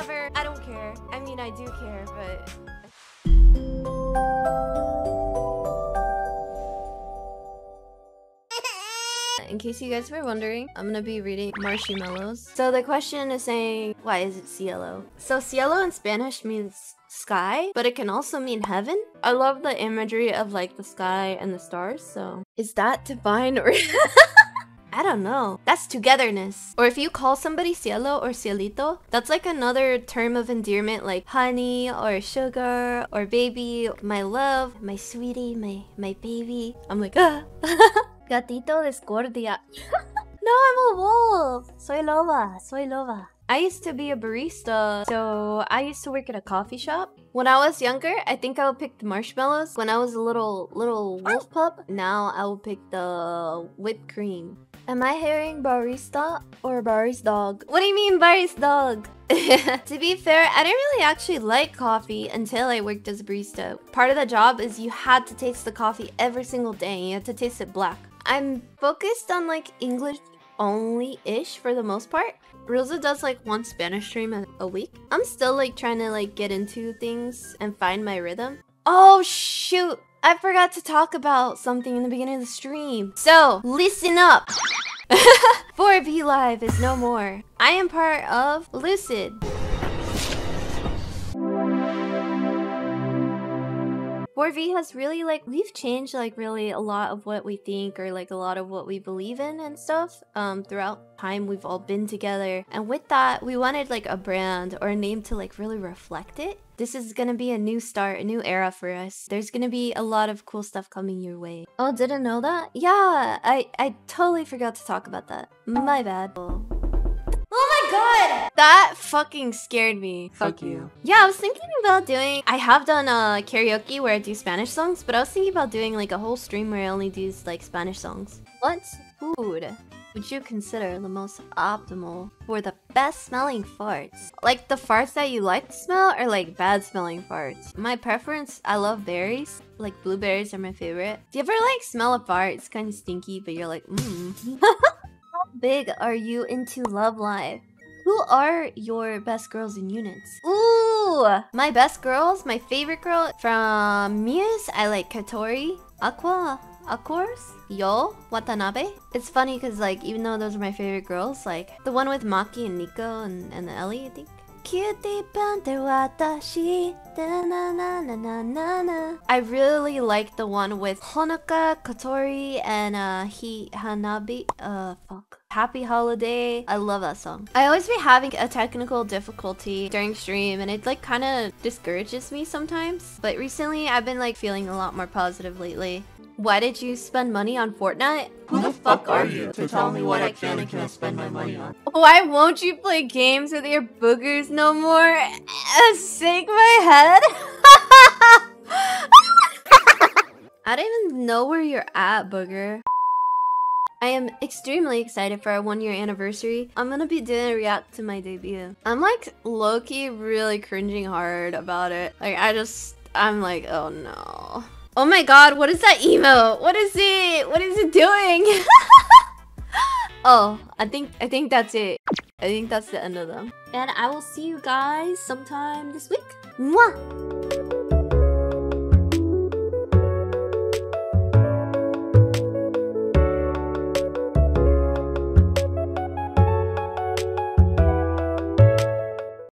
whatever. I don't care. I mean, I do care, but... In case you guys were wondering, I'm gonna be reading Marshmallows. So the question is saying, why is it cielo? So cielo in Spanish means sky, but it can also mean heaven. I love the imagery of like the sky and the stars, so... Is that divine or... I don't know. That's togetherness. Or if you call somebody cielo or cielito, that's like another term of endearment, like honey or sugar or baby, my love, my sweetie, my baby. I'm like, ah. Gatito de Scordia. No, I'm a wolf. Soy loba. Soy loba. I used to be a barista, so I used to work at a coffee shop. When I was younger, I think I would pick the marshmallows. When I was a little wolf pup, now I would pick the whipped cream. Am I hearing barista or bar's dog? What do you mean bar's dog? To be fair, I didn't really actually like coffee until I worked as a barista. Part of the job is you had to taste the coffee every single day. You had to taste it black. I'm focused on like English only-ish for the most part. Rulza does like one Spanish stream a week. I'm still like trying to like get into things and find my rhythm. Oh shoot! I forgot to talk about something in the beginning of the stream. So, listen up! 4V Live is no more. I am part of Lucid. 4V has really like, we've changed like really a lot of what we think or like a lot of what we believe in and stuff throughout time we've all been together. And with that, we wanted like a brand or a name to like really reflect it. This is gonna be a new start, a new era for us. There's gonna be a lot of cool stuff coming your way. Oh, didn't know that? Yeah, I totally forgot to talk about that. My bad. Oh my god! That fucking scared me. Fuck you. Yeah, I was thinking about doing... I have done karaoke where I do Spanish songs, but I was thinking about doing like a whole stream where I only do like Spanish songs. What food would you consider the most optimal for the best smelling farts? Like the farts that you like to smell or like bad smelling farts? My preference, I love berries. Like blueberries are my favorite. Do you ever like smell a fart? It's kind of stinky, but you're like, mmm. How big are you into Love Live? Who are your best girls in units? Ooh! My best girls, my favorite girl from Muse, I like Kotori, Aqua, of course, Yo, Watanabe. It's funny because like, even though those are my favorite girls, like the one with Maki and Nico and Ellie, I think. Cutie Panther watashi, da na na na na na na. I really like the one with Honoka, Kotori, and Hi-Hanabi. Fuck. Happy Holiday. I love that song. I always be having a technical difficulty during stream and it like kind of discourages me sometimes. But recently I've been like feeling a lot more positive lately. Why did you spend money on Fortnite? Who the fuck are you to tell me what I can and can't spend my money on? Why won't you play games with your boogers no more? Shake my head. I don't even know where you're at, booger. I am extremely excited for our 1-year anniversary. I'm gonna be doing a react to my debut. I'm like low-key really cringing hard about it. Like I'm like, oh no. Oh my god, what is that emote? What is it? What is it doing? Oh, I think that's it. I think that's the end of them. And I will see you guys sometime this week. Mwah!